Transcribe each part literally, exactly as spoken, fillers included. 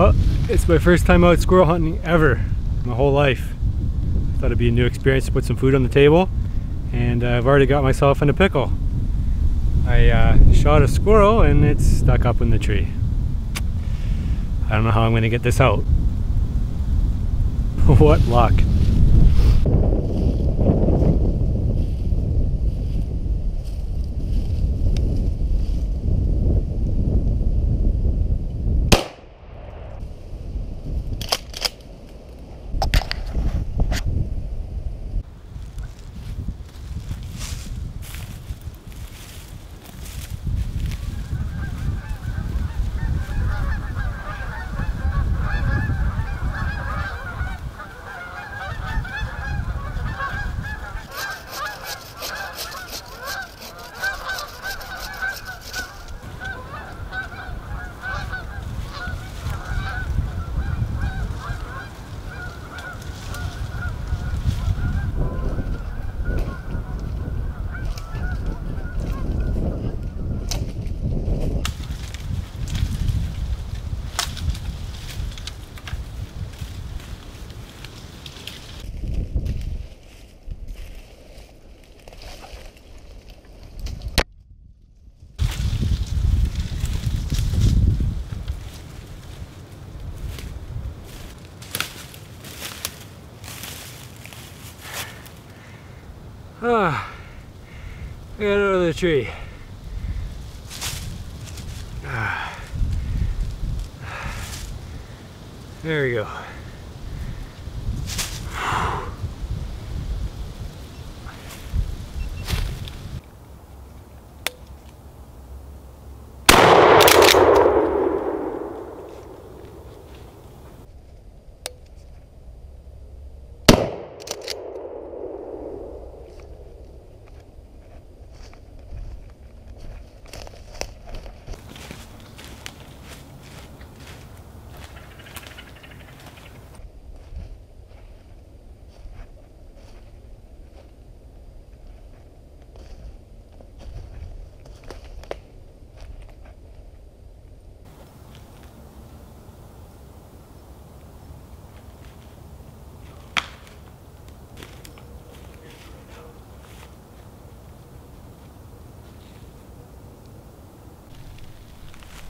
Oh, it's my first time out squirrel hunting ever, my whole life. I thought it'd be a new experience to put some food on the table, and uh, I've already got myself in a pickle. I uh, shot a squirrel and it's stuck up in the tree. I don't know how I'm gonna get this out. What luck. Ah, I got it out of the tree. Ah. There we go.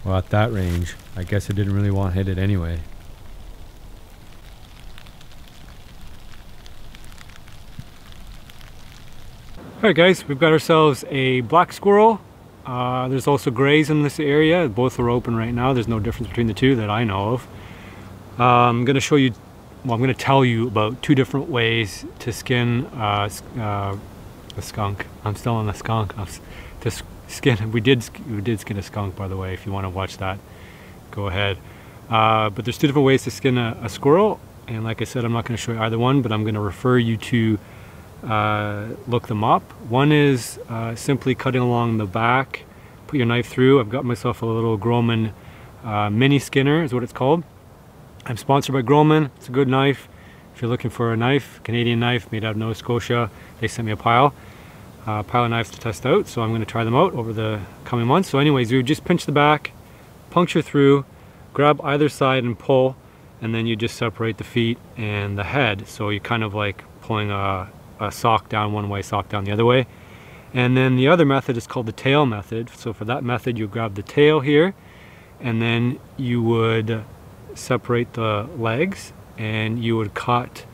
Well, at that range, I guess I didn't really want to hit it anyway. Alright guys, we've got ourselves a black squirrel. Uh, there's also greys in this area. Both are open right now. There's no difference between the two that I know of. Uh, I'm going to show you, well I'm going to tell you about two different ways to skin uh, uh, a skunk. I'm still on the skunk. To sk Skin. We did we did skin a skunk, by the way. If you want to watch that, go ahead. Uh, but there's two different ways to skin a, a squirrel, and like I said, I'm not going to show you either one, but I'm going to refer you to uh, look them up. One is uh, simply cutting along the back, put your knife through. I've got myself a little Grohman uh, mini skinner, is what it's called. I'm sponsored by Grohman. It's a good knife. If you're looking for a knife, Canadian knife made out of Nova Scotia, they sent me a pile. Uh, pile of knives to test out, so I'm going to try them out over the coming months. So anyways, you just pinch the back, puncture through, grab either side and pull, and then you just separate the feet and the head. So you're kind of like pulling a, a sock down one way, sock down the other way. And then the other method is called the tail method. So for that method, you grab the tail here, and then you would separate the legs, and you would cut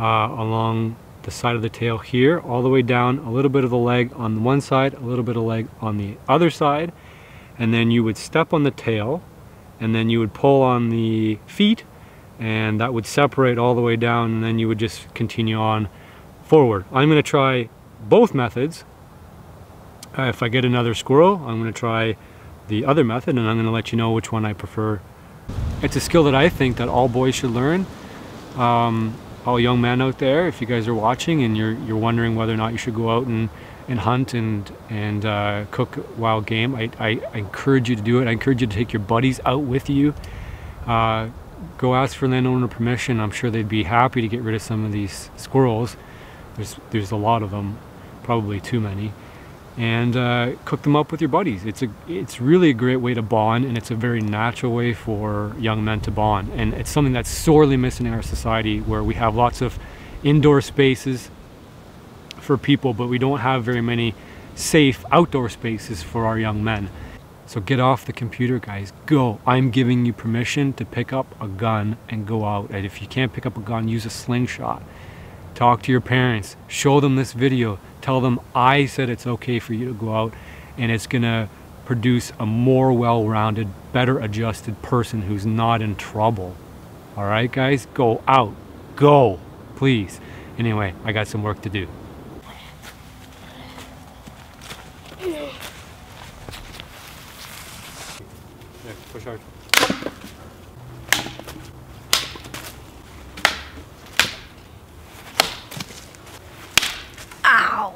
uh, along the side of the tail here, all the way down, a little bit of the leg on one side, a little bit of leg on the other side, and then you would step on the tail, and then you would pull on the feet, and that would separate all the way down, and then you would just continue on forward. I'm going to try both methods. Uh, if I get another squirrel, I'm going to try the other method, and I'm going to let you know which one I prefer. It's a skill that I think that all boys should learn. Um, All young men out there, if you guys are watching and you're you're wondering whether or not you should go out and and hunt and and uh, cook wild game, I, I, I encourage you to do it. I encourage you to take your buddies out with you. Uh, go ask for landowner permission. I'm sure they'd be happy to get rid of some of these squirrels. There's there's a lot of them, probably too many. and uh, cook them up with your buddies. It's a, it's really a great way to bond, and it's a very natural way for young men to bond. And it's something that's sorely missing in our society, where we have lots of indoor spaces for people, but we don't have very many safe outdoor spaces for our young men. So get off the computer, guys. Go. I'm giving you permission to pick up a gun and go out. And if you can't pick up a gun, use a slingshot. Talk to your parents. Show them this video. Tell them I said it's okay for you to go out, and it's gonna produce a more well-rounded, better adjusted person who's not in trouble. All right, guys? Go out. Go. Please. Anyway, I got some work to do. Push hard. Ow!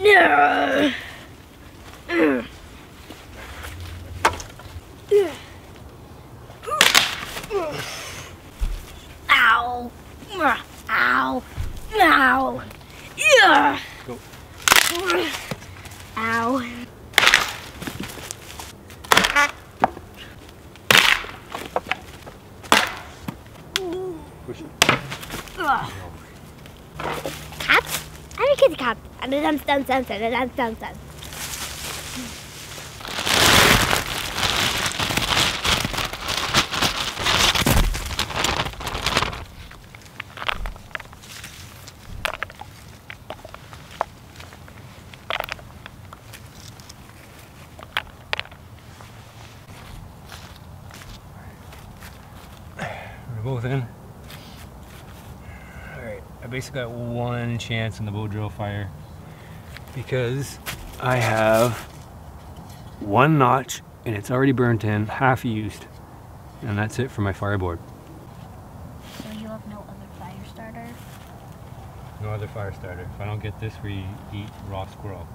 No! Mm. Mm. Mm. Ow! Mm. Ow! Ow! Yeah! Go. Mm. Ow! Cat? I'm a kitty cat. And a dance, dance, dance, and a dance, dance, dance. We're both in. I basically got one chance in the bow drill fire because I have one notch and it's already burnt in, half used, and that's it for my fireboard. So you have no other fire starter? No other fire starter. If I don't get this, we eat raw squirrel.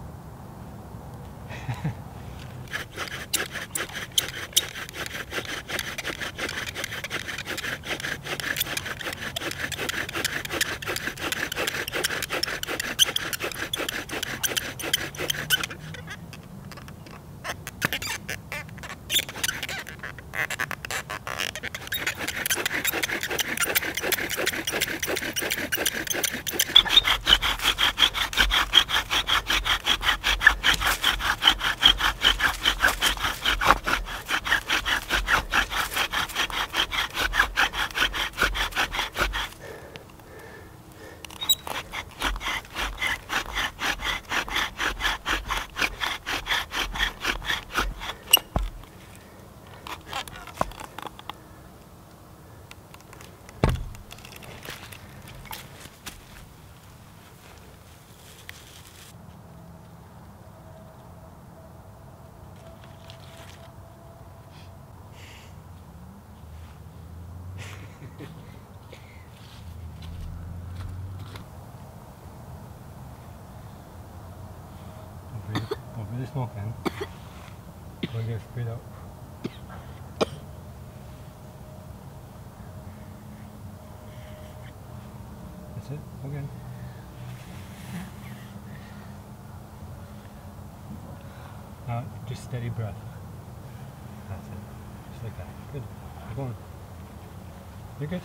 Over the smoke then. We'll get sprayed out. That's it, again. Now, just steady breath. That's it. Just like that. Good. Keep going. You're good.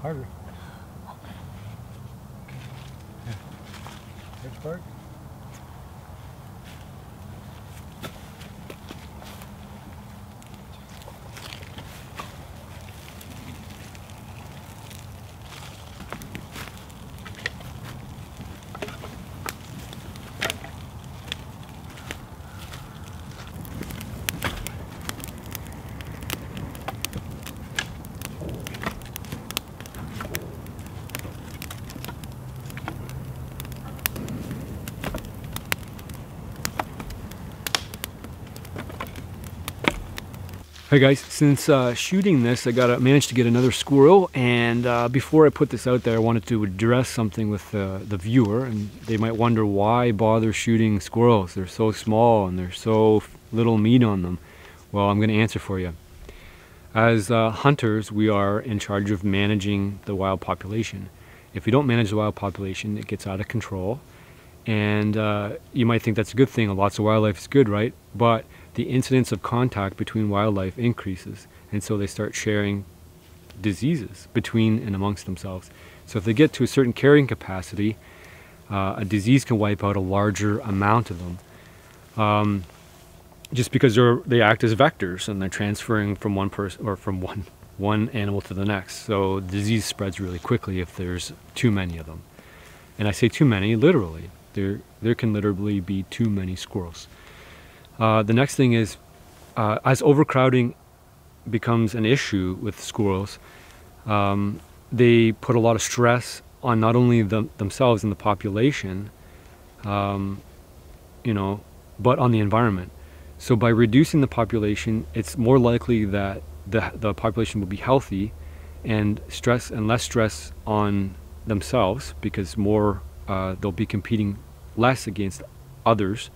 Harder. Park. Hey guys, since uh, shooting this, I got managed to get another squirrel, and uh, before I put this out there, I wanted to address something with uh, the viewer, and they might wonder why bother shooting squirrels. They're so small and there's so little meat on them. Well, I'm going to answer for you. As uh, hunters, we are in charge of managing the wild population. If we don't manage the wild population, it gets out of control. And uh, you might think that's a good thing. Lots of wildlife is good, right? But the incidence of contact between wildlife increases. And so they start sharing diseases between and amongst themselves. So if they get to a certain carrying capacity, uh, a disease can wipe out a larger amount of them. Um, just because they're, they act as vectors and they're transferring from one person or from one one animal to the next. So disease spreads really quickly if there's too many of them. And I say too many literally. There, there can literally be too many squirrels. Uh, the next thing is, uh, as overcrowding becomes an issue with squirrels, um, they put a lot of stress on not only them, themselves and the population, um, you know, but on the environment. So by reducing the population, it's more likely that the, the population will be healthy and stress and less stress on themselves, because more uh, they'll be competing less against others,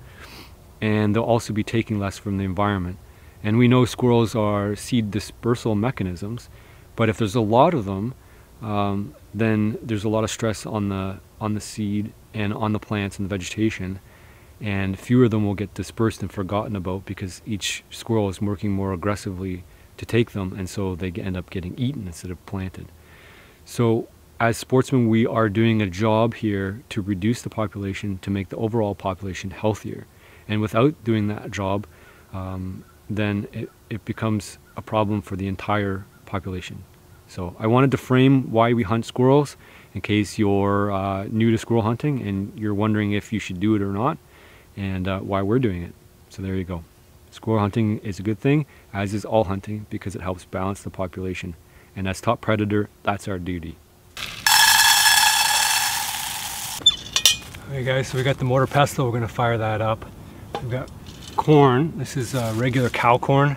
and they'll also be taking less from the environment. And we know squirrels are seed dispersal mechanisms, but if there's a lot of them, um, then there's a lot of stress on the, on the seed and on the plants and the vegetation, and fewer of them will get dispersed and forgotten about because each squirrel is working more aggressively to take them, and so they end up getting eaten instead of planted. So as sportsmen, we are doing a job here to reduce the population, to make the overall population healthier. And without doing that job, um, then it, it becomes a problem for the entire population. So I wanted to frame why we hunt squirrels in case you're uh, new to squirrel hunting and you're wondering if you should do it or not, and uh, why we're doing it. So there you go. Squirrel hunting is a good thing, as is all hunting, because it helps balance the population. And as top predator, that's our duty. Alright guys, so we got the mortar pestle, we're gonna fire that up. We've got corn. This is uh, regular cow corn.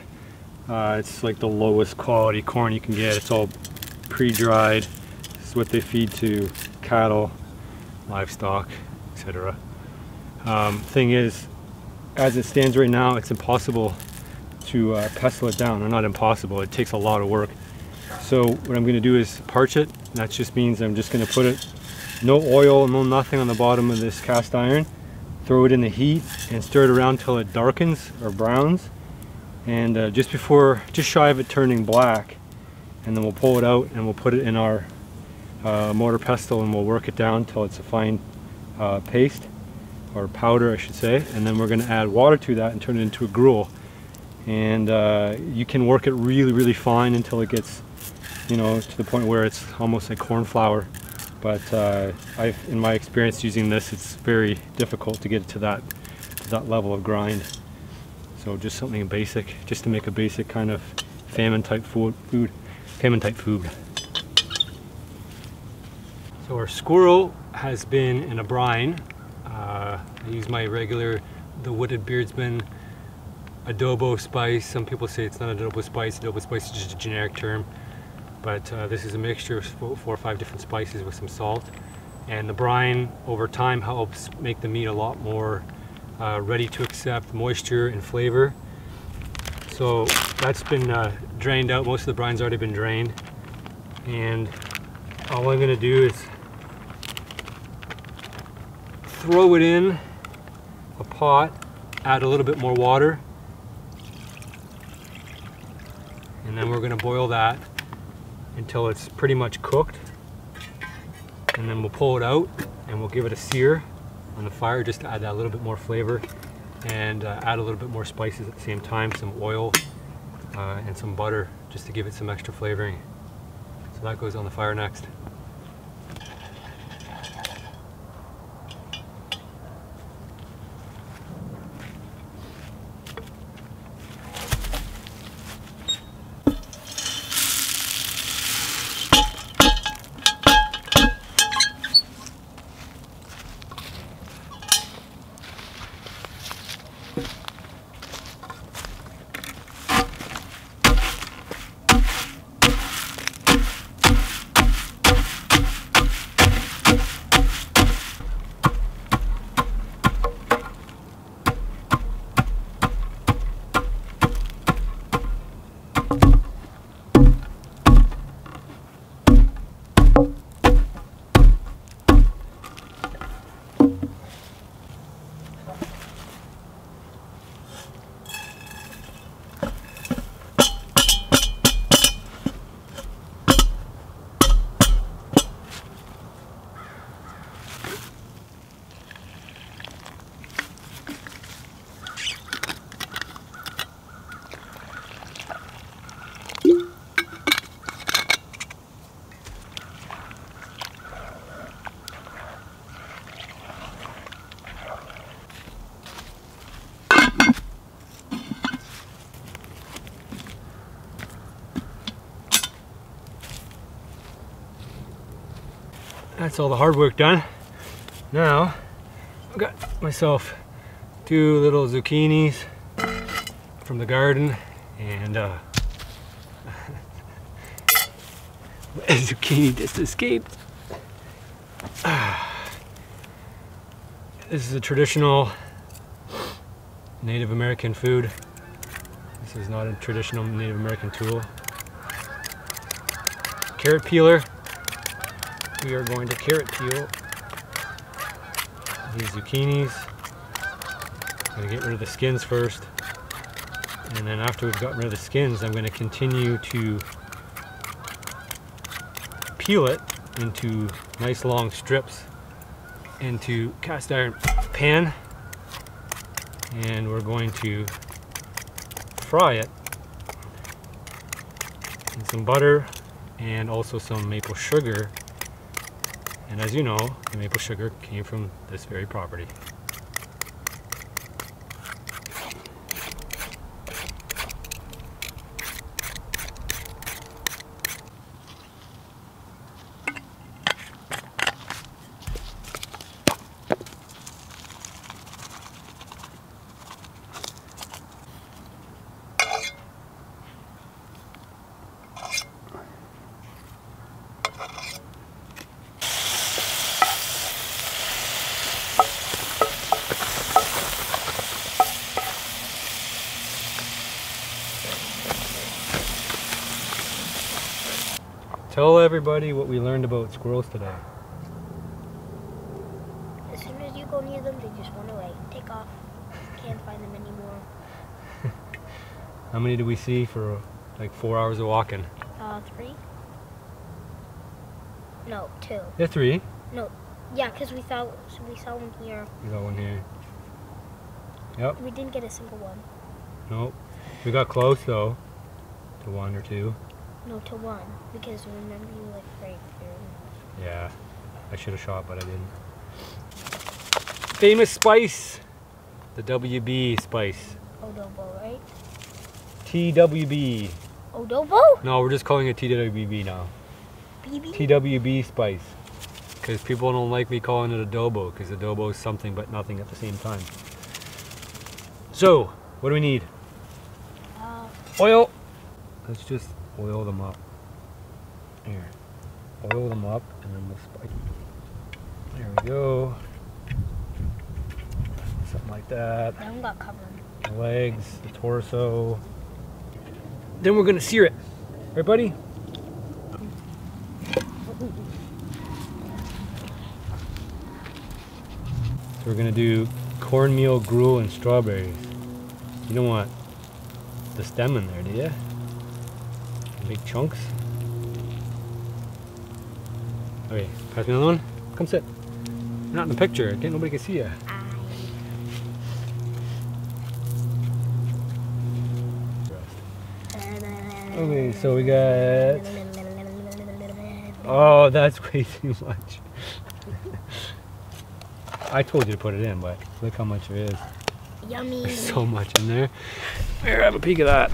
Uh, it's like the lowest quality corn you can get. It's all pre-dried. This is what they feed to cattle, livestock, et cetera. Um, thing is, as it stands right now, it's impossible to uh, pestle it down. Or not impossible, it takes a lot of work. So what I'm going to do is parch it. And that just means I'm just going to put it, no oil, no nothing on the bottom of this cast iron. Throw it in the heat and stir it around till it darkens or browns. And uh, just before, just shy of it turning black. And then we'll pull it out and we'll put it in our uh, mortar pestle and we'll work it down till it's a fine uh, paste. Or powder, I should say, and then we're going to add water to that and turn it into a gruel. And uh, you can work it really, really fine until it gets, you know, to the point where it's almost like corn flour. But uh, I've, in my experience using this, it's very difficult to get it to that, to that level of grind. So just something basic, just to make a basic kind of famine-type food, food, famine-type food. So our squirrel has been in a brine. Uh, I use my regular The Wooded Beardsman adobo spice. Some people say it's not adobo spice. Adobo spice is just a generic term. But uh, this is a mixture of four or five different spices with some salt. And the brine over time helps make the meat a lot more uh, ready to accept moisture and flavor. So that's been uh, drained out. Most of the brine's already been drained. And all I'm going to do is throw it in a pot, add a little bit more water, and then we're going to boil that until it's pretty much cooked, and then we'll pull it out and we'll give it a sear on the fire just to add that a little bit more flavor and uh, add a little bit more spices at the same time, some oil uh, and some butter just to give it some extra flavoring. So that goes on the fire next. that's all the hard work done. Now I've got myself two little zucchinis from the garden, and uh, a zucchini just escaped. This is a traditional Native American food. This is not a traditional Native American tool. Carrot peeler. We are going to carrot peel these zucchinis. I'm going to get rid of the skins first, and then after we've gotten rid of the skins, I'm going to continue to peel it into nice long strips into cast iron pan, and we're going to fry it in some butter and also some maple sugar. And as you know, the maple sugar came from this very property. Tell everybody what we learned about squirrels today. As soon as you go near them, they just run away. Take off. Can't find them anymore. How many did we see for like four hours of walking? Uh, three. No, two. Yeah, three. No, yeah, because we saw we saw one here. We saw one here. Yep. We didn't get a single one. Nope. We got close though, to one or two. No, to one, because remember you were afraid of. Yeah, I should have shot, but I didn't. Famous spice, the W B spice. Odobo, right? T W B. Odobo? No, we're just calling it T W B now. B B? T W B spice, because people don't like me calling it adobo, because adobo is something but nothing at the same time. So, what do we need? Uh, Oil. Let's just oil them up. Here. Oil them up and then we'll spike them. There we go. Something like that. Now we got covered. The legs, the torso. Then we're gonna sear it. Right, buddy? So we're gonna do cornmeal, gruel, and strawberries. You don't want the stem in there, do you? Big chunks. Okay, pass me another one. Come sit. You're not in the picture. Can't nobody can see you. Okay, so we got. Oh, that's way too much. I told you to put it in, but look how much it is. Yummy. There's so much in there. Here, have a peek at that.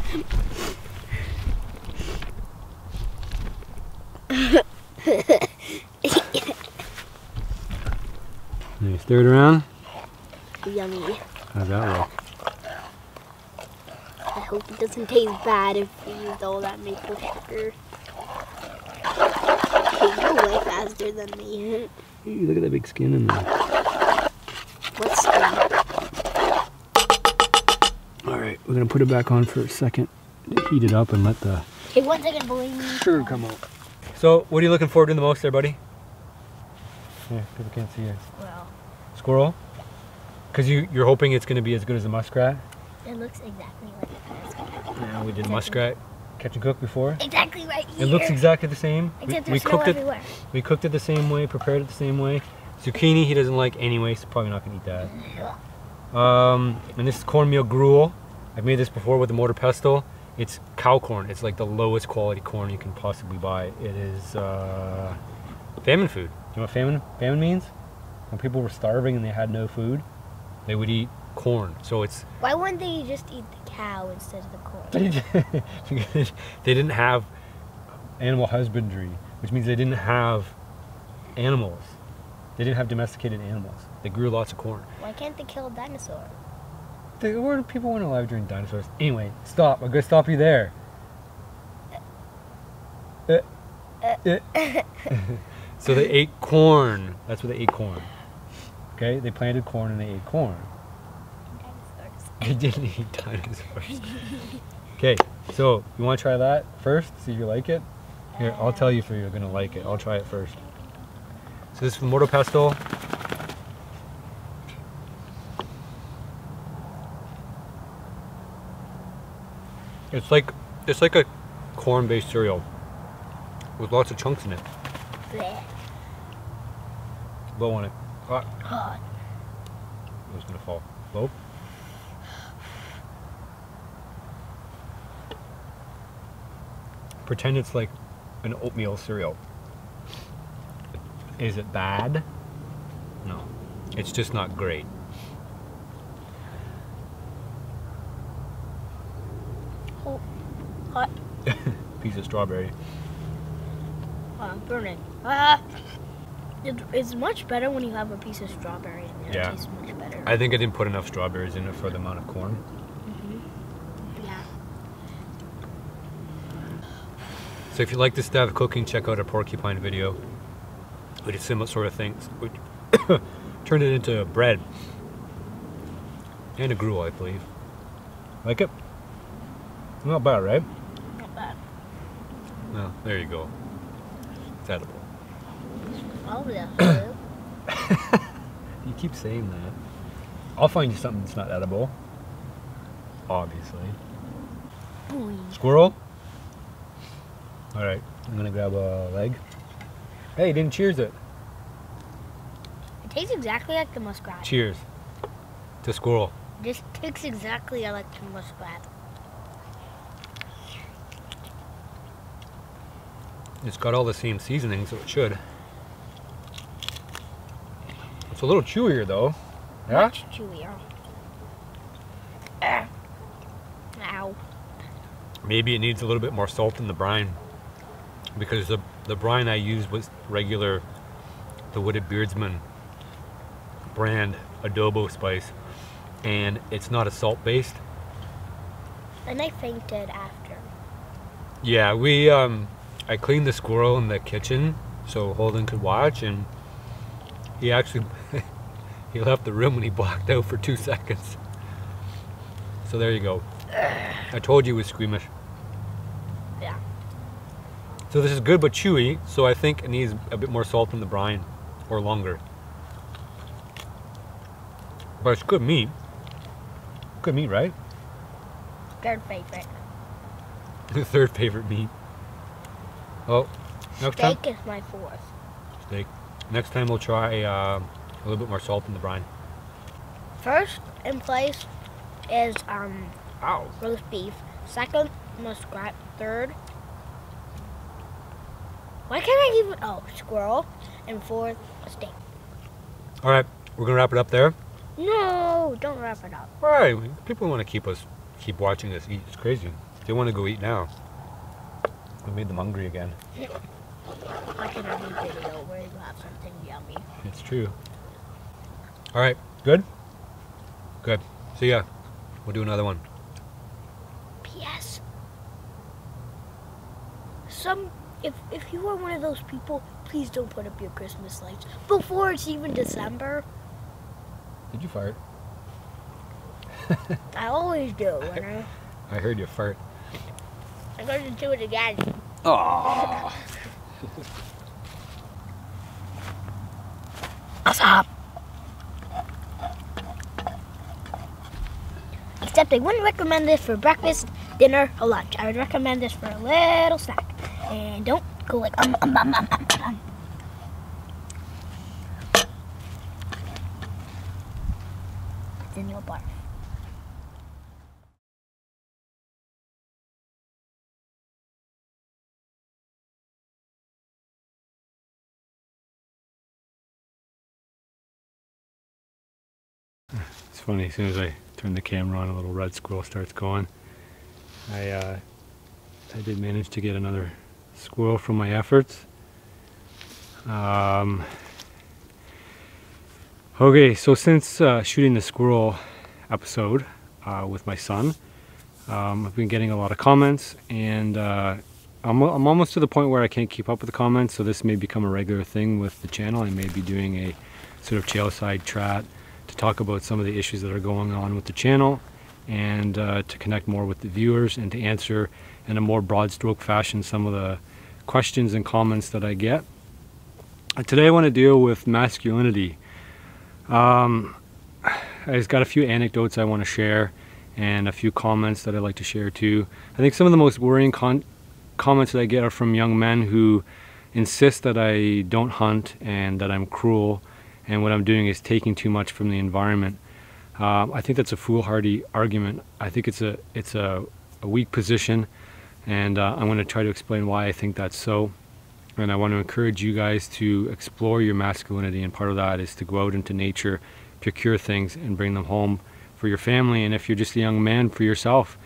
You stir it around? Yummy. How's that look? I hope it doesn't taste bad if we used all that maple sugar. It's way faster than me. Hey, look at that big skin in there. What skin? Alright, we're going to put it back on for a second. Heat it up and let the hey, one second, sugar come out. So, what are you looking forward to the most there, buddy? Yeah, people can't see you. Squirrel. Squirrel? Because you, you're hoping it's going to be as good as a muskrat? It looks exactly like a muskrat. Yeah, we did exactly. Muskrat catch and cook before. Exactly right here. It looks exactly the same. Except we, there's we cooked snow everywhere. It, we cooked it the same way, prepared it the same way. Zucchini he doesn't like anyway, so probably not going to eat that. Um, and this is cornmeal gruel. I've made this before with the mortar pestle. It's cow corn. It's like the lowest quality corn you can possibly buy. It is uh, famine food. Do you know what famine famine means? When people were starving and they had no food, they would eat corn. So it's. Why wouldn't they just eat the cow instead of the corn? They didn't have animal husbandry, which means they didn't have animals. They didn't have domesticated animals. They grew lots of corn. Why can't they kill a dinosaur? They weren't, people weren't alive during dinosaurs. Anyway, stop. I'm going to stop you there. Uh, uh, uh. So they ate corn. That's what they ate corn. Okay? They planted corn and they ate corn. Dinosaurs. They didn't eat dinosaurs. Okay, so you want to try that first? See if you like it? Here, I'll tell you if you're going to like it. I'll try it first. So this is mortar pastel. It's like it's like a corn-based cereal with lots of chunks in it. Blech. Blow on it. Hot. Hot. It was gonna fall. Blow. Pretend it's like an oatmeal cereal. Is it bad? No. It's just not great. Hot. Piece of strawberry. Oh, I'm burning. Ah! It, it's much better when you have a piece of strawberry in there. Yeah. It tastes much better. I think I didn't put enough strawberries in it for the amount of corn. Mm-hmm. Yeah. So if you like this style of cooking, check out our porcupine video. We did similar sort of things. We turned it into bread. And a gruel, I believe. Like it? Not bad, right? Not bad. Well, there you go. It's edible. Oh, yeah. You keep saying that. I'll find you something that's not edible. Obviously. Boy. Squirrel? Alright, I'm gonna grab a leg. Hey, you didn't cheers it. It tastes exactly like the muskrat. Cheers. To squirrel. This tastes exactly like the muskrat. It's got all the same seasoning, so it should. It's a little chewier, though. Yeah? Much chewier. Uh, ow. Maybe it needs a little bit more salt in the brine. Because the, the brine I used was regular, The Wooded Beardsman brand adobo spice. And it's not a salt-based. And I fainted after. Yeah, we... um. I cleaned the squirrel in the kitchen so Holden could watch, and he actually he left the room and he blacked out for two seconds. So there you go. I told you he was squeamish. Yeah. So this is good but chewy, so I think it needs a bit more salt in the brine, or longer. But it's good meat. Good meat, right? Third favorite. The third favorite meat. Oh, next time. Steak is my fourth. Steak. Next time we'll try uh, a little bit more salt in the brine. First in place is um, Ow. roast beef. Second, muskrat. Third, why can't I even? Oh, squirrel. And fourth, steak. All right, we're gonna wrap it up there. No, don't wrap it up. All right, people want to keep us, keep watching us eat. It's crazy. They want to go eat now. We made them hungry again. I can have a video where you have something yummy. It's true. Alright, good? Good. See ya. We'll do another one. P S Some if if you are one of those people, please don't put up your Christmas lights before it's even December. Did you fart? I always do, when I I heard you fart. I'm going to do it again. Oh. What's up? Except I wouldn't recommend this for breakfast, dinner, or lunch. I would recommend this for a little snack. And don't go like um um um um um um. It's in your barf. It's funny, as soon as I turn the camera on, a little red squirrel starts going. I, uh, I did manage to get another squirrel from my efforts. Um, okay, so since uh, shooting the squirrel episode uh, with my son, um, I've been getting a lot of comments, and uh, I'm, I'm almost to the point where I can't keep up with the comments, so this may become a regular thing with the channel. I may be doing a sort of trailside chat to talk about some of the issues that are going on with the channel, and uh, to connect more with the viewers and to answer in a more broad stroke fashion some of the questions and comments that I get. Today I want to deal with masculinity. Um, I just got a few anecdotes I want to share and a few comments that I'd like to share too. I think some of the most worrying con comments that I get are from young men who insist that I don't hunt and that I'm cruel and what I'm doing is taking too much from the environment. Uh, I think that's a foolhardy argument. I think it's a, it's a, a weak position, and uh, I'm going to try to explain why I think that's so. And I want to encourage you guys to explore your masculinity, and part of that is to go out into nature, procure things, and bring them home for your family, and if you're just a young man, for yourself.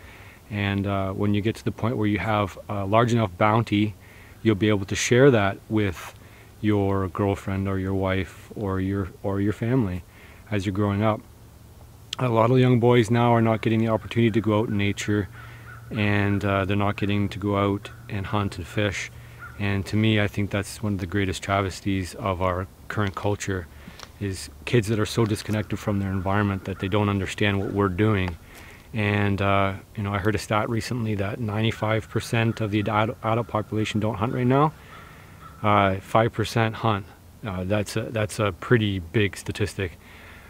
And uh, when you get to the point where you have a large enough bounty, you'll be able to share that with your girlfriend or your wife or your or your family as you're growing up. A lot of young boys now are not getting the opportunity to go out in nature, and uh, they're not getting to go out and hunt and fish. And to me, I think that's one of the greatest travesties of our current culture, is kids that are so disconnected from their environment that they don't understand what we're doing. And uh, you know, I heard a stat recently that ninety-five percent of the adult population don't hunt right now. Uh, five percent hunt. Uh, that's a, that's a pretty big statistic.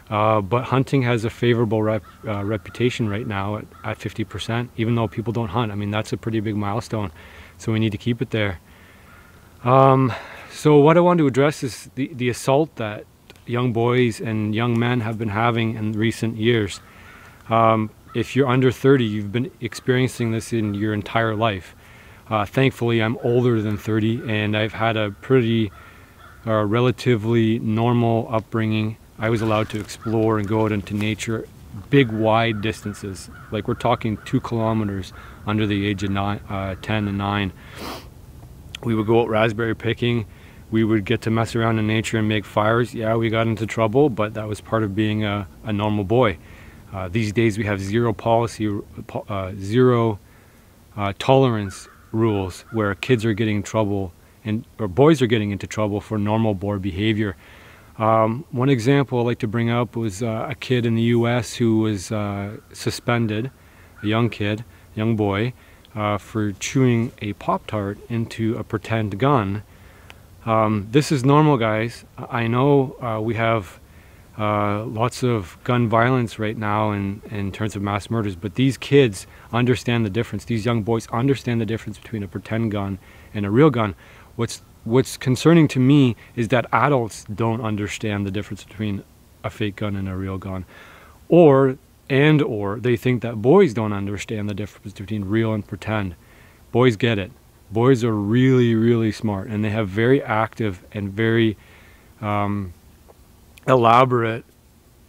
Uh, but hunting has a favorable rep, uh, reputation right now at, at fifty percent, even though people don't hunt. I mean, that's a pretty big milestone, so we need to keep it there. Um, so what I want to address is the, the assault that young boys and young men have been having in recent years. Um, if you're under thirty, you've been experiencing this in your entire life. Uh, thankfully, I'm older than thirty, and I've had a pretty uh, relatively normal upbringing. I was allowed to explore and go out into nature, big wide distances. Like, we're talking two kilometers under the age of nine, uh, ten and nine. We would go out raspberry picking. We would get to mess around in nature and make fires. Yeah, we got into trouble, but that was part of being a, a normal boy. Uh, these days we have zero policy, uh, zero uh, tolerance rules, where kids are getting in trouble, and or boys are getting into trouble for normal boy behavior. Um, one example I'd like to bring up was uh, a kid in the U S who was uh, suspended, a young kid, young boy, uh, for chewing a Pop-Tart into a pretend gun. Um, this is normal, guys. I know uh, we have uh, lots of gun violence right now in, in terms of mass murders, but these kids understand the difference. These young boys understand the difference between a pretend gun and a real gun. What's What's concerning to me is that adults don't understand the difference between a fake gun and a real gun, or and or they think that boys don't understand the difference between real and pretend. Boys get it. Boys are really, really smart, and they have very active and very um, elaborate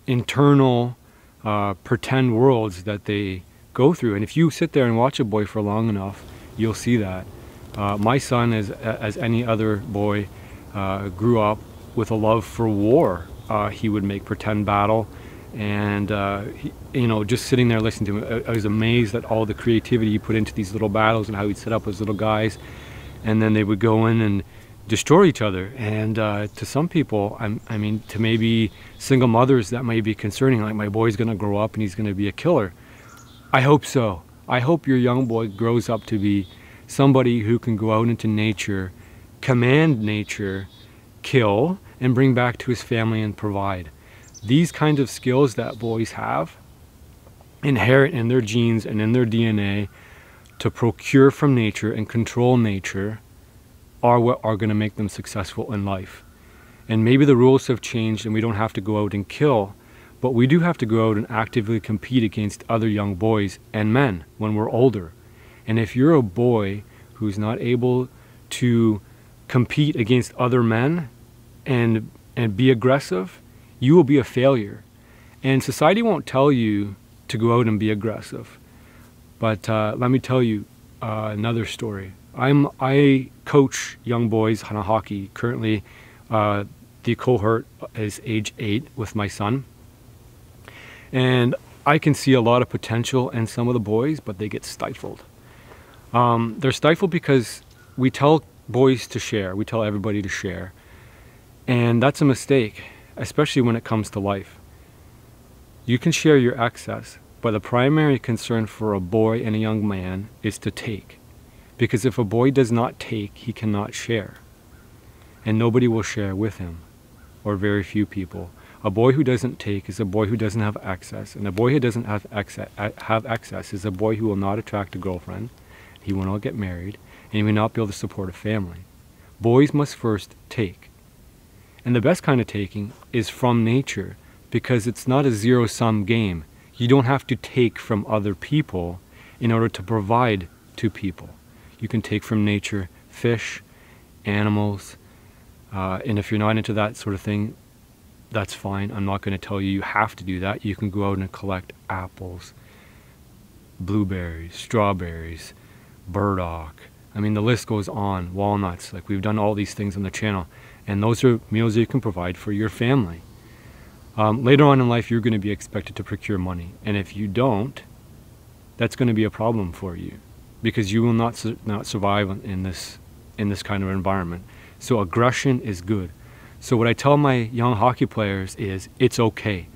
internal uh, pretend worlds that they go through. And if you sit there and watch a boy for long enough, you'll see that. Uh, my son, as, as any other boy, uh, grew up with a love for war. Uh, he would make pretend battle, and uh, he, you know, just sitting there listening to him, I, I was amazed at all the creativity he put into these little battles and how he'd set up his little guys, and then they would go in and destroy each other. And uh, to some people, I'm, I mean, to maybe single mothers, that may be concerning. Like, my boy's going to grow up and he's going to be a killer. I hope so. I hope your young boy grows up to be somebody who can go out into nature, command nature, kill, and bring back to his family and provide. These kinds of skills that boys have, inherent in their genes and in their D N A, to procure from nature and control nature, are what are going to make them successful in life. And maybe the rules have changed and we don't have to go out and kill, but we do have to go out and actively compete against other young boys and men when we're older. And if you're a boy who's not able to compete against other men and, and be aggressive, you will be a failure. And society won't tell you to go out and be aggressive. But uh, let me tell you uh, another story. I'm, I coach young boys on hockey. Currently, Uh, the cohort is age eight with my son. And I can see a lot of potential in some of the boys, but they get stifled. Um, they're stifled because we tell boys to share. We tell everybody to share. And that's a mistake, especially when it comes to life. You can share your access, but the primary concern for a boy and a young man is to take. Because if a boy does not take, he cannot share. And nobody will share with him, or very few people. A boy who doesn't take is a boy who doesn't have access. And a boy who doesn't have access, have access is a boy who will not attract a girlfriend, he will not get married, and he will not be able to support a family. Boys must first take. And the best kind of taking is from nature, because it's not a zero-sum game. You don't have to take from other people in order to provide to people. You can take from nature, fish, animals, uh, and if you're not into that sort of thing, that's fine. I'm not going to tell you you have to do that. You can go out and collect apples, blueberries, strawberries, burdock. I mean, the list goes on. Walnuts. Like, we've done all these things on the channel. And those are meals you can provide for your family. Um, later on in life, you're going to be expected to procure money. And if you don't, that's going to be a problem for you. Because you will not, su not survive in this, in this kind of environment. So aggression is good. So what I tell my young hockey players is, it's okay.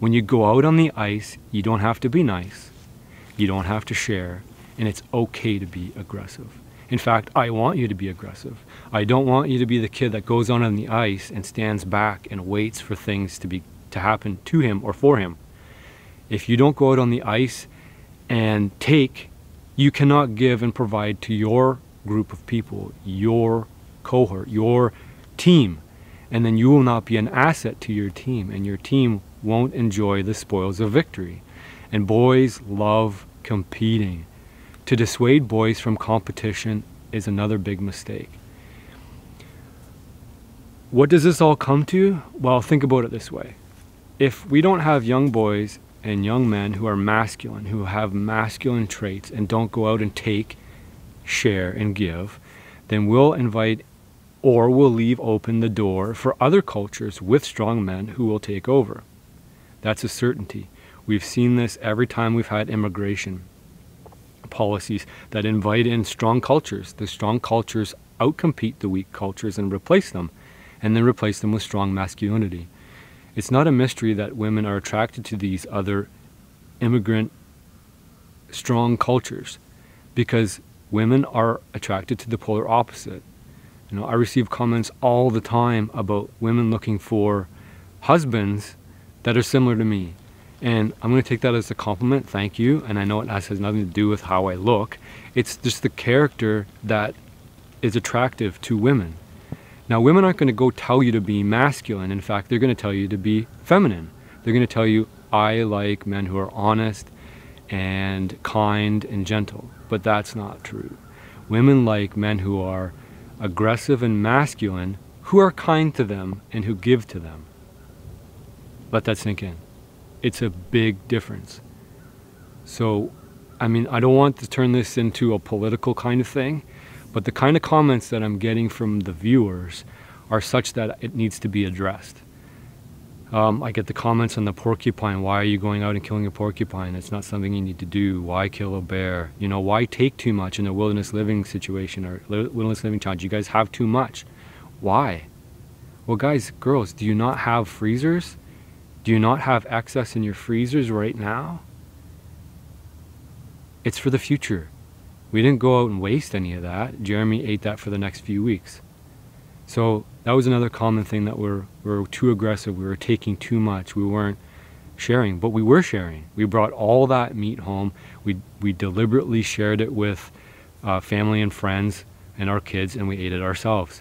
When you go out on the ice, you don't have to be nice. You don't have to share. And it's okay to be aggressive. In fact, I want you to be aggressive. I don't want you to be the kid that goes on on the ice and stands back and waits for things to, be, to happen to him or for him. If you don't go out on the ice and take, you cannot give and provide to your group of people, your cohort, your team. And then you will not be an asset to your team, and your team won't enjoy the spoils of victory. And boys love competing. To dissuade boys from competition is another big mistake. What does this all come to? Well, think about it this way. If we don't have young boys and young men who are masculine, who have masculine traits and don't go out and take, share, and give, then we'll invite or will leave open the door for other cultures with strong men who will take over. That's a certainty. We've seen this every time we've had immigration policies that invite in strong cultures. The strong cultures outcompete the weak cultures and replace them, and then replace them with strong masculinity. It's not a mystery that women are attracted to these other immigrant strong cultures, because women are attracted to the polar opposite. You know, I receive comments all the time about women looking for husbands that are similar to me. And I'm going to take that as a compliment, thank you. And I know it has nothing to do with how I look. It's just the character that is attractive to women. Now, women aren't going to go tell you to be masculine. In fact, they're going to tell you to be feminine. They're going to tell you, I like men who are honest and kind and gentle. But that's not true. Women like men who are aggressive and masculine, who are kind to them and who give to them. Let that sink in. It's a big difference. So, I mean, I don't want to turn this into a political kind of thing, but the kind of comments that I'm getting from the viewers are such that it needs to be addressed. Um, I get the comments on the porcupine. Why are you going out and killing a porcupine? It's not something you need to do. Why kill a bear? You know, why take too much in a wilderness living situation or wilderness living challenge? You guys have too much. Why? Well, guys, girls, do you not have freezers? Do you not have access in your freezers right now? It's for the future. We didn't go out and waste any of that. Jeremy ate that for the next few weeks. So that was another common thing, that we're, we're too aggressive, we were taking too much, we weren't sharing, but we were sharing. We brought all that meat home. We, we deliberately shared it with uh, family and friends and our kids, and we ate it ourselves.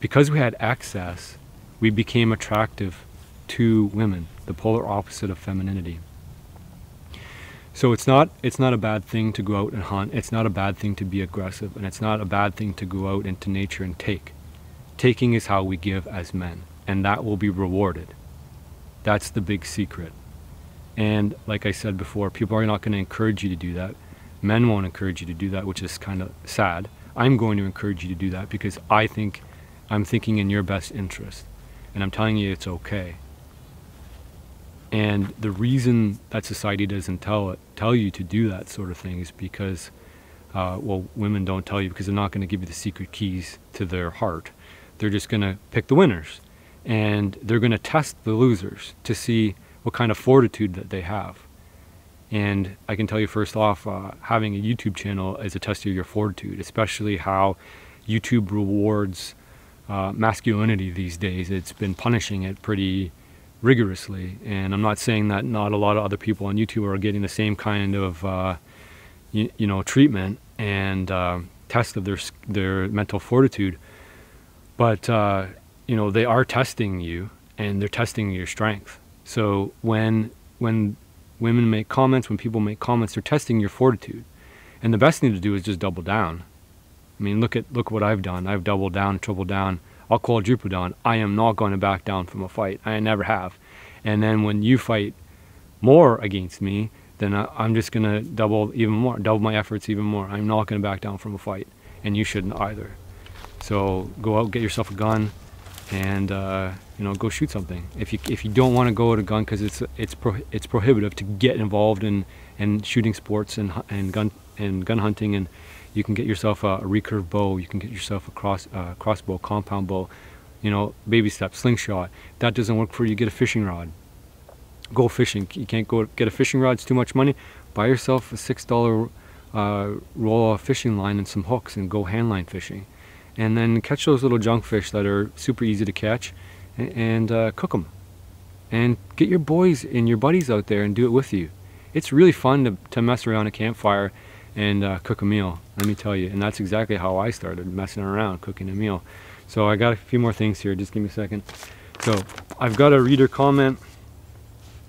Because we had access, we became attractive to women, the polar opposite of femininity. So it's not, it's not a bad thing to go out and hunt, it's not a bad thing to be aggressive, and it's not a bad thing to go out into nature and take. Taking is how we give as men, and that will be rewarded. That's the big secret. And like I said before, people are not going to encourage you to do that. Men won't encourage you to do that, which is kind of sad. I'm going to encourage you to do that because I think I'm thinking in your best interest. and I'm telling you it's okay. And the reason that society doesn't tell it, tell you to do that sort of thing is because, uh, well, women don't tell you because they're not going to give you the secret keys to their heart. They're just going to pick the winners, and they're going to test the losers to see what kind of fortitude that they have. And I can tell you first off, uh, having a YouTube channel is a test of your fortitude, especially how YouTube rewards uh, masculinity these days. It's been punishing it pretty rigorously, and I'm not saying that not a lot of other people on YouTube are getting the same kind of uh, you, you know treatment and uh, test of their their mental fortitude, but uh, you know they are testing you, and they're testing your strength. So when when women make comments, when people make comments, they're testing your fortitude, and the best thing to do is just double down. I mean, look at look what I've done. I've doubled down, tripled down. I'll quadruple down. I am not going to back down from a fight. I never have. And then when you fight more against me, then I, I'm just going to double even more, double my efforts even more. I'm not going to back down from a fight, and you shouldn't either. So go out, get yourself a gun, and uh, you know, go shoot something. If you if you don't want to go with a gun, because it's it's pro, it's prohibitive to get involved in and shooting sports and and gun and gun hunting and. You can get yourself a, a recurve bow, you can get yourself a cross uh, crossbow, compound bow, you know, baby step, slingshot. If that doesn't work for you, get a fishing rod. Go fishing. You can't go get a fishing rod, it's too much money. Buy yourself a six dollar uh, roll of fishing line and some hooks and go handline fishing. And then catch those little junk fish that are super easy to catch and, and uh, cook them. And get your boys and your buddies out there and do it with you. It's really fun to, to mess around a campfire and uh, cook a meal, let me tell you. And that's exactly how I started, messing around, cooking a meal. So I got a few more things here, just give me a second. So I've got a reader comment,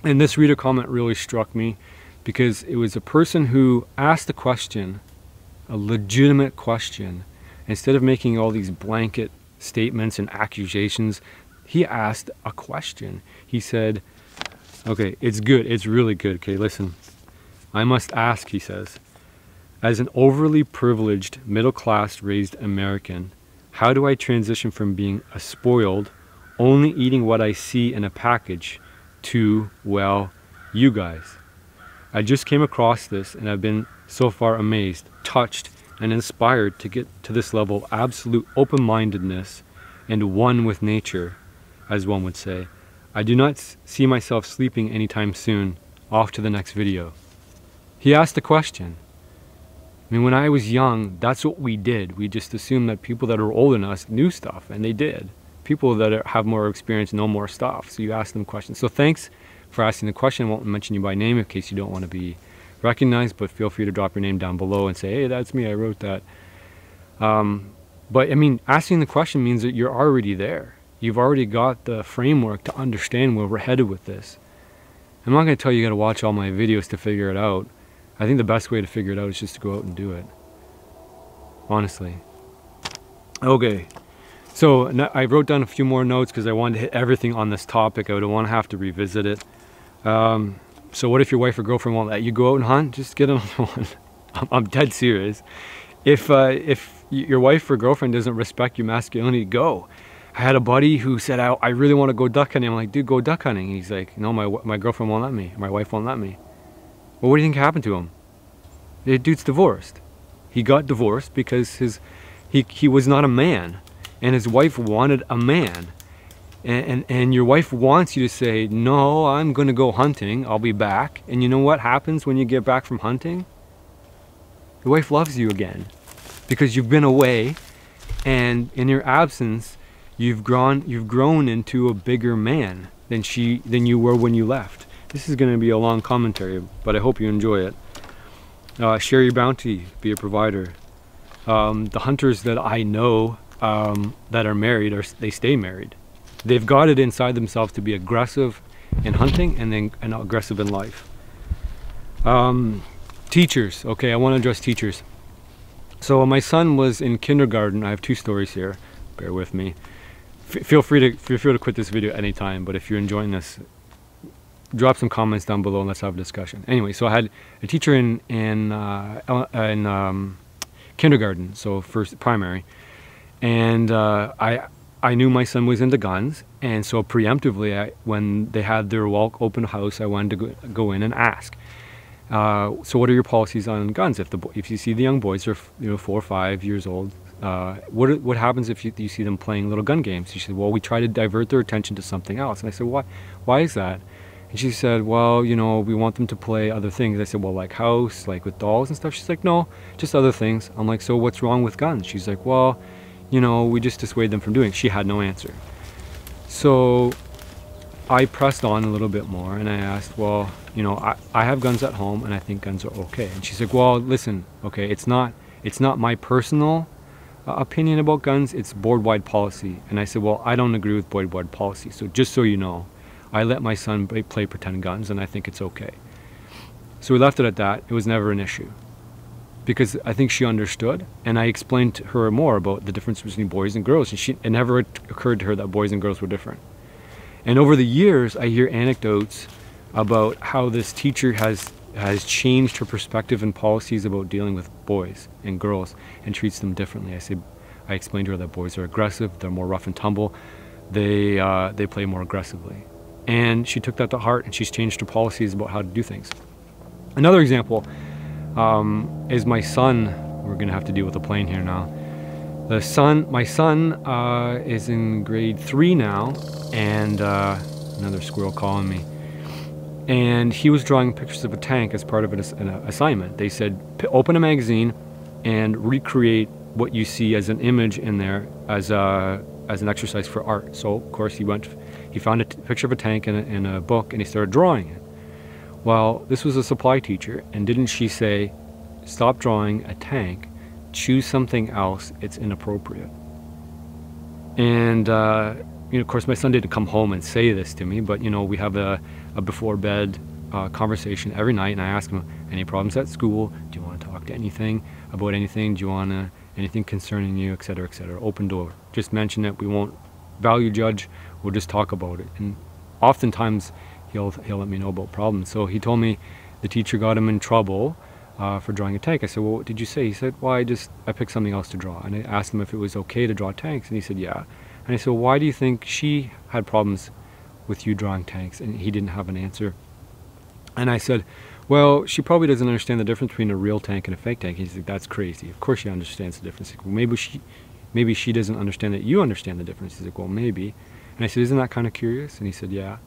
and this reader comment really struck me because it was a person who asked a question, a legitimate question. Instead of making all these blanket statements and accusations, he asked a question. He said, okay, it's good, it's really good. Okay, listen, I must ask, he says, as an overly privileged, middle-class raised American, how do I transition from being a spoiled, only eating what I see in a package, to, well, you guys? I just came across this and I've been so far amazed, touched, and inspired to get to this level of absolute open-mindedness and one with nature, as one would say. I do not see myself sleeping anytime soon. Off to the next video. He asked a question. I mean, when I was young, that's what we did. We just assumed that people that are older than us knew stuff, and they did. People that are, have more experience know more stuff, so you ask them questions. So thanks for asking the question. I won't mention you by name in case you don't want to be recognized, but feel free to drop your name down below and say, hey, that's me, I wrote that. Um, but I mean, asking the question means that you're already there. You've already got the framework to understand where we're headed with this. I'm not going to tell you you got to watch all my videos to figure it out. I think the best way to figure it out is just to go out and do it, honestly. Okay, so I wrote down a few more notes because I wanted to hit everything on this topic. I don't want to have to revisit it. Um, so what if your wife or girlfriend won't let you go out and hunt? Just get another one. I'm, I'm dead serious. If, uh, if your wife or girlfriend doesn't respect your masculinity, go. I had a buddy who said, I, I really want to go duck hunting. I'm like, dude, go duck hunting. And he's like, no, my, my girlfriend won't let me. My wife won't let me. Well, what do you think happened to him? The dude's divorced. He got divorced because his he, he was not a man, and his wife wanted a man. And, and, and your wife wants you to say, no, I'm going to go hunting. I'll be back. And you know what happens when you get back from hunting? Your wife loves you again because you've been away, and in your absence, you've grown, you've grown into a bigger man than, she, than you were when you left. This is going to be a long commentary, but I hope you enjoy it. Uh, share your bounty, be a provider. Um, the hunters that I know um, that are married, are, they stay married. They've got it inside themselves to be aggressive in hunting and then and aggressive in life. Um, teachers, okay, I want to address teachers. So when my son was in kindergarten, I have two stories here, bear with me. F feel, free to, feel free to quit this video anytime, but if you're enjoying this, drop some comments down below and let's have a discussion. Anyway, so I had a teacher in in, uh, in um, kindergarten, so first primary, and uh, I I knew my son was into guns, and so preemptively, I, when they had their walk open house, I wanted to go, go in and ask. Uh, so, what are your policies on guns? If the if you see the young boys are you know four or five years old, uh, what what happens if you, you see them playing little gun games? She said, well, we try to divert their attention to something else. And I said, why why is that? And she said, well, you know, we want them to play other things. I said, well, like house, like with dolls and stuff. She's like, no, just other things. I'm like, so what's wrong with guns? She's like, well, you know, we just dissuade them from doing it. She had no answer. So I pressed on a little bit more and I asked, well, you know, I, I have guns at home and I think guns are okay. And she's like, well, listen, okay, it's not, it's not my personal uh, opinion about guns, it's board-wide policy. And I said, well, I don't agree with board-wide policy. So just so you know, I let my son play pretend guns and I think it's okay. So we left it at that. It was never an issue because I think she understood, and I explained to her more about the difference between boys and girls, and she, it never occurred to her that boys and girls were different. And over the years, I hear anecdotes about how this teacher has, has changed her perspective and policies about dealing with boys and girls and treats them differently. I, say, I explained to her that boys are aggressive, they're more rough and tumble, they, uh, they play more aggressively. And she took that to heart and she's changed her policies about how to do things. Another example um, is my son. We're gonna have to deal with a plane here now. The son, my son uh, is in grade three now, and uh, another squirrel calling me. And he was drawing pictures of a tank as part of an, ass an assignment. They said, open a magazine and recreate what you see as an image in there as a, as an exercise for art. So of course he went, he found a t picture of a tank in a, in a book and he started drawing it. Well, this was a supply teacher, and didn't she say, stop drawing a tank, choose something else, it's inappropriate. And uh, you know, of course my son didn't come home and say this to me, but you know, we have a, a before bed uh, conversation every night, and I ask him, any problems at school? Do you want to talk to anything about anything? Do you want to, anything concerning you, et cetera, et cetera, open door. Just mention it, we won't value judge, we'll just talk about it. And oftentimes he'll, he'll let me know about problems. So he told me the teacher got him in trouble uh, for drawing a tank. I said, well, what did you say? He said, well, I just, I picked something else to draw. And I asked him if it was okay to draw tanks, and he said, yeah. And I said, well, why do you think she had problems with you drawing tanks? And he didn't have an answer. And I said, well, she probably doesn't understand the difference between a real tank and a fake tank. He's like, that's crazy. Of course she understands the difference. Like, well, maybe she, maybe she doesn't understand that you understand the difference. He's like, well, maybe. And I said, isn't that kind of curious? And he said, yeah.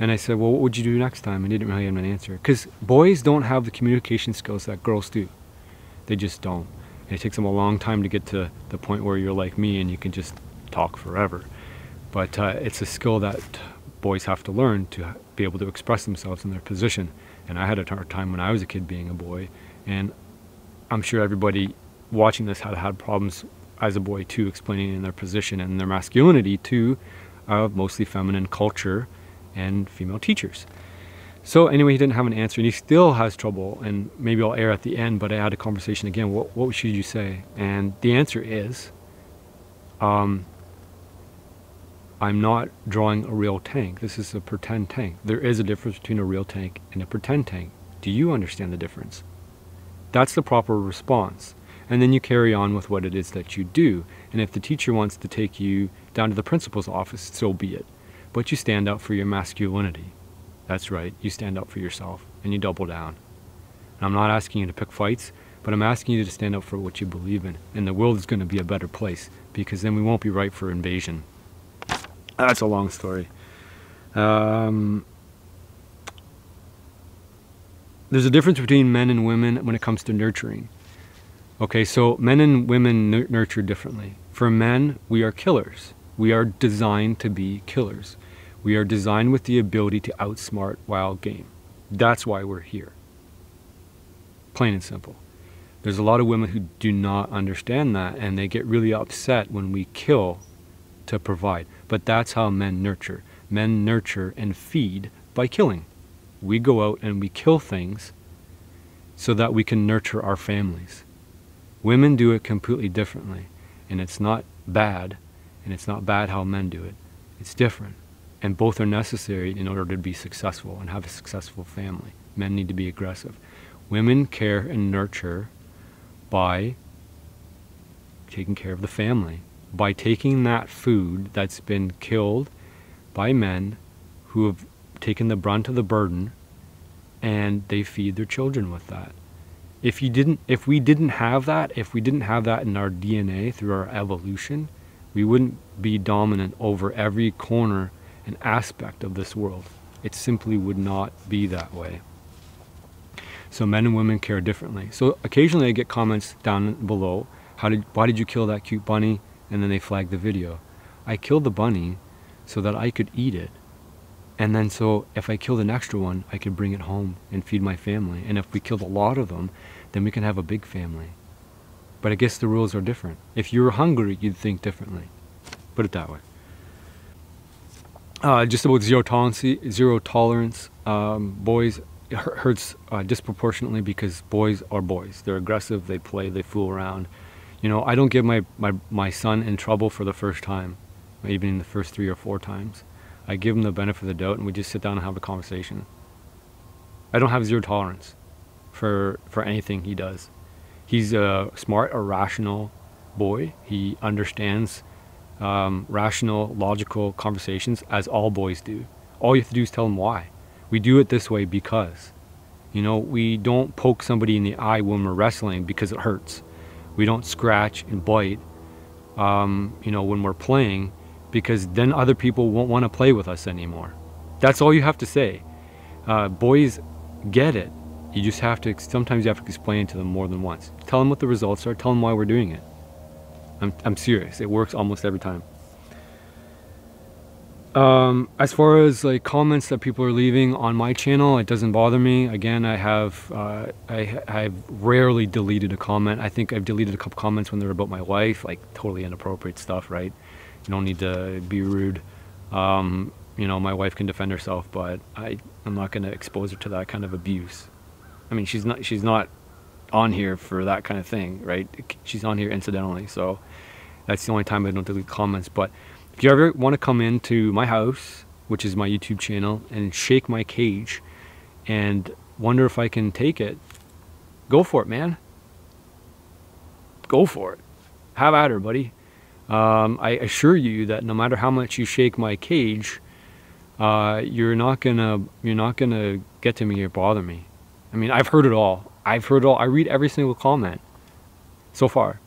And I said, well, what would you do next time? And he didn't really have an answer. Because boys don't have the communication skills that girls do. They just don't. And it takes them a long time to get to the point where you're like me and you can just talk forever. But uh, it's a skill that boys have to learn to be able to express themselves in their position. And I had a hard time when I was a kid being a boy, and I'm sure everybody watching this had had problems as a boy too, explaining in their position and their masculinity to uh, mostly feminine culture and female teachers. So anyway, he didn't have an answer, and he still has trouble, and maybe I'll air at the end, but I had a conversation again, what, what should you say? And the answer is, um, I'm not drawing a real tank. This is a pretend tank. There is a difference between a real tank and a pretend tank. Do you understand the difference? That's the proper response. And then you carry on with what it is that you do. And if the teacher wants to take you down to the principal's office, so be it. But you stand up for your masculinity. That's right. You stand up for yourself and you double down. And I'm not asking you to pick fights, but I'm asking you to stand up for what you believe in. And the world is going to be a better place, because then we won't be ripe for invasion. That's a long story. Um, there's a difference between men and women when it comes to nurturing. Okay, so men and women nurture differently. For men, we are killers. We are designed to be killers. We are designed with the ability to outsmart wild game. That's why we're here. Plain and simple. There's a lot of women who do not understand that, and they get really upset when we kill to provide. But that's how men nurture. Men nurture and feed by killing. We go out and we kill things so that we can nurture our families. Women do it completely differently, and it's not bad, and it's not bad how men do it. It's different, and both are necessary in order to be successful and have a successful family. Men need to be aggressive. Women care and nurture by taking care of the family, by taking that food that's been killed by men who have taken the brunt of the burden, and they feed their children with that. If you didn't, if we didn't have that, if we didn't have that in our D N A through our evolution, we wouldn't be dominant over every corner and aspect of this world. It simply would not be that way. So men and women care differently. So occasionally I get comments down below, how did, why did you kill that cute bunny? And then they flag the video. I killed the bunny so that I could eat it. And then so if I killed an extra one, I could bring it home and feed my family. And if we killed a lot of them, then we can have a big family. But I guess the rules are different. If you were hungry, you'd think differently. Put it that way. Uh, just about zero tolerance, zero tolerance. Um, boys, it hurts uh, disproportionately because boys are boys. They're aggressive, they play, they fool around. You know, I don't get my, my, my son in trouble for the first time, even in the first three or four times. I give him the benefit of the doubt and we just sit down and have a conversation. I don't have zero tolerance for, for anything he does. He's a smart or rational boy. He understands um, rational, logical conversations as all boys do. All you have to do is tell him why. We do it this way because, you know, we don't poke somebody in the eye when we're wrestling because it hurts. We don't scratch and bite, um, you know, when we're playing, because then other people won't want to play with us anymore. That's all you have to say. Uh, boys get it. You just have to, sometimes you have to explain it to them more than once. Tell them what the results are, tell them why we're doing it. I'm, I'm serious, it works almost every time. Um, as far as like comments that people are leaving on my channel, it doesn't bother me. Again, I have, uh, I, I've rarely deleted a comment. I think I've deleted a couple comments when they're about my wife, like totally inappropriate stuff, right? You don't need to be rude. Um, you know, my wife can defend herself, but I, I'm not going to expose her to that kind of abuse. I mean, she's not, she's not on here for that kind of thing, right? She's on here incidentally, so that's the only time I don't delete comments. But if you ever want to come into my house, which is my YouTube channel, and shake my cage and wonder if I can take it, go for it, man. Go for it. Have at her, buddy. Um, I assure you that no matter how much you shake my cage, uh, you're not gonna you're not gonna get to me or bother me. I mean, I've heard it all. I've heard it all. I read every single comment so far,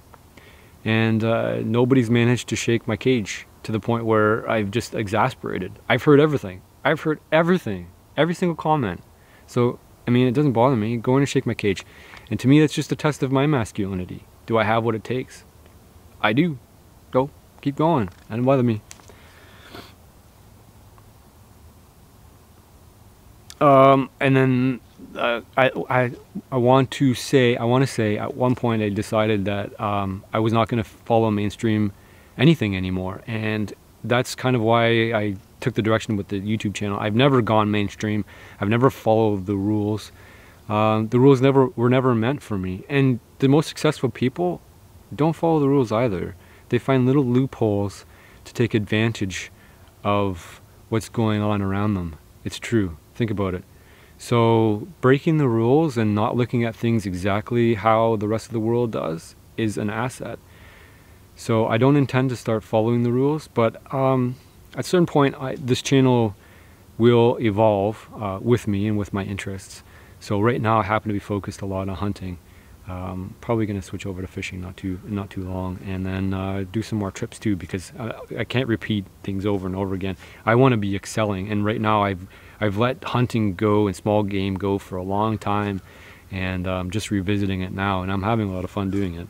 and uh, nobody's managed to shake my cage to the point where I've just exasperated. I've heard everything. I've heard everything. Every single comment. So I mean, it doesn't bother me. Go in and shake my cage, and to me, that's just a test of my masculinity. Do I have what it takes? I do. Go, keep going, that didn't bother me. Um, and then uh, I, I, I want to say, I want to say at one point I decided that um, I was not going to follow mainstream anything anymore. And that's kind of why I took the direction with the YouTube channel. I've never gone mainstream. I've never followed the rules. Um, the rules never were never meant for me. And the most successful people don't follow the rules either. They find little loopholes to take advantage of what's going on around them. It's true. Think about it. So breaking the rules and not looking at things exactly how the rest of the world does is an asset. So I don't intend to start following the rules, but um, at a certain point, I, this channel will evolve uh, with me and with my interests. So right now I happen to be focused a lot on hunting. Um, probably going to switch over to fishing not too not too long, and then uh, do some more trips too, because I, I can't repeat things over and over again. I want to be excelling, and right now I've I've let hunting go and small game go for a long time, and I'm um, just revisiting it now, and I'm having a lot of fun doing it.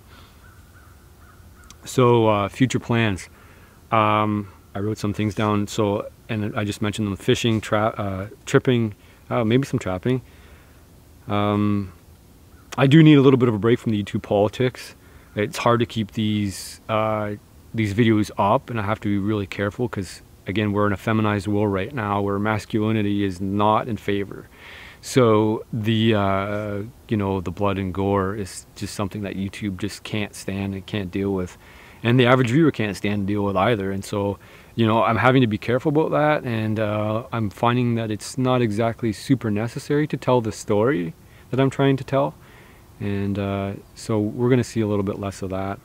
So uh, future plans, um, I wrote some things down, so and I just mentioned them: fishing, tra uh, tripping, uh, maybe some trapping. Um, I do need a little bit of a break from the YouTube politics. It's hard to keep these uh, these videos up, and I have to be really careful because, again, we're in a feminized world right now where masculinity is not in favor. So the uh, you know the blood and gore is just something that YouTube just can't stand and can't deal with, and the average viewer can't stand and deal with either. And so, you know, I'm having to be careful about that, and uh, I'm finding that it's not exactly super necessary to tell the story that I'm trying to tell. And uh, so we're going to see a little bit less of that.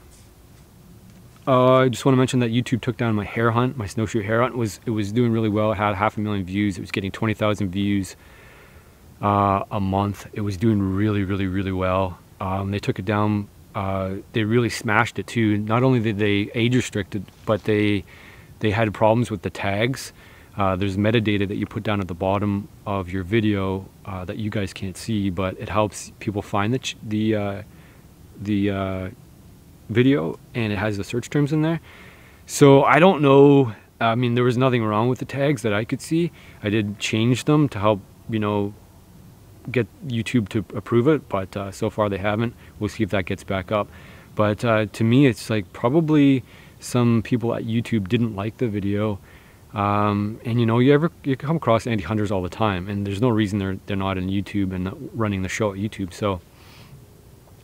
Uh, I just want to mention that YouTube took down my hare hunt. My snowshoe hare hunt was it was doing really well. It had half a million views. It was getting twenty thousand views uh, a month. It was doing really, really, really well. Um, they took it down. Uh, they really smashed it too. Not only did they age restrict it, but they they had problems with the tags. Uh, there's metadata that you put down at the bottom of your video uh, that you guys can't see, but it helps people find the ch the uh, the uh, video, and it has the search terms in there. So I don't know. I mean, there was nothing wrong with the tags that I could see. I did change them to help, you know, get YouTube to approve it, but uh, so far they haven't. We'll see if that gets back up. But uh, to me, it's like probably some people at YouTube didn't like the video. Um, and you know, you ever you come across Andy Hunters all the time, and there's no reason they're they're not in YouTube and not running the show at YouTube. So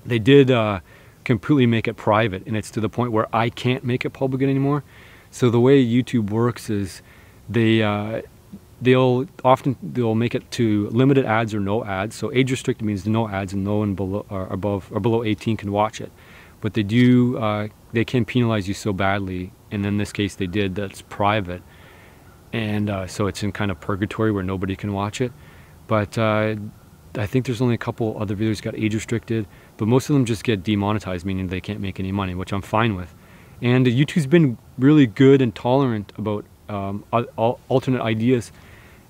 they did uh, completely make it private, and it's to the point where I can't make it public anymore. So the way YouTube works is they uh, they'll often they'll make it to limited ads or no ads. So age restricted means no ads, and no one below or above or below eighteen can watch it. But they do uh, they can penalize you so badly, and in this case they did. That's private. And uh, so it's in kind of purgatory where nobody can watch it. But uh, I think there's only a couple other videos got age restricted, but most of them just get demonetized, meaning they can't make any money, which I'm fine with. And uh, YouTube's been really good and tolerant about um, al alternate ideas,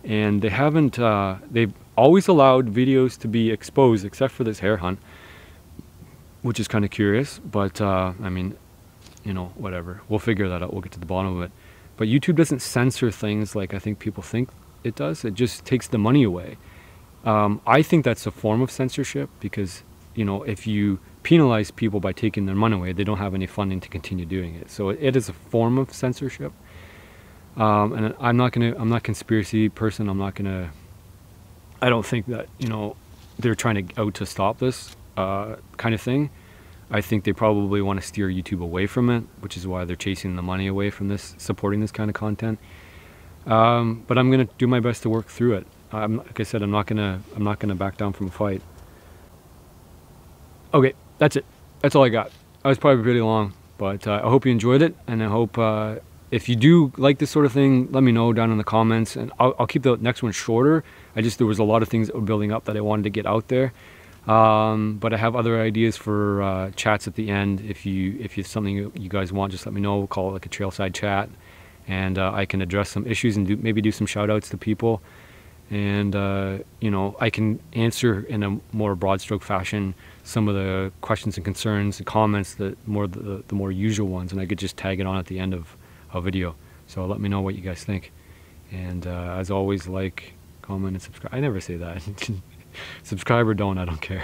and they haven't, uh, they've always allowed videos to be exposed, except for this hare hunt, which is kind of curious, but uh, I mean, you know, whatever. We'll figure that out, we'll get to the bottom of it. But YouTube doesn't censor things like I think people think it does. It just takes the money away. Um, I think that's a form of censorship because, you know, if you penalize people by taking their money away, they don't have any funding to continue doing it. So it, it is a form of censorship. Um, and I'm not gonna, I'm not a conspiracy person. I'm not gonna, I don't think that, you know, they're trying to out to stop this uh, kind of thing. I think they probably want to steer YouTube away from it, which is why they're chasing the money away from this, supporting this kind of content. Um, but I'm going to do my best to work through it. I'm, like I said, I'm not going to, I'm not going to back down from a fight. Okay, that's it. That's all I got. That was probably pretty long, but uh, I hope you enjoyed it. And I hope uh, if you do like this sort of thing, let me know down in the comments, and I'll, I'll keep the next one shorter. I just, there was a lot of things that were building up that I wanted to get out there. Um, but I have other ideas for uh, chats at the end. If you if it's something you guys want, just let me know. We'll call it like a trailside chat, and uh, I can address some issues and do, maybe do some shout outs to people, and uh, you know, I can answer in a more broad stroke fashion some of the questions and concerns and comments that more the, the more usual ones, and I could just tag it on at the end of a video. So let me know what you guys think, and uh, as always, like, comment, and subscribe. I never say that. Subscribe or don't, I don't care.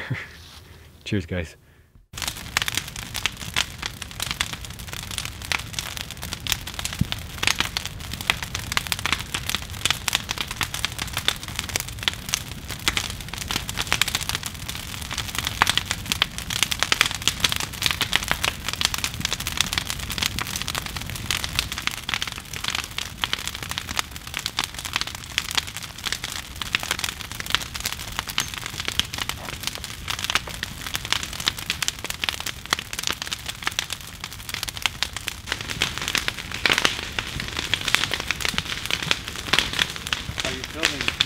Cheers, guys. Building.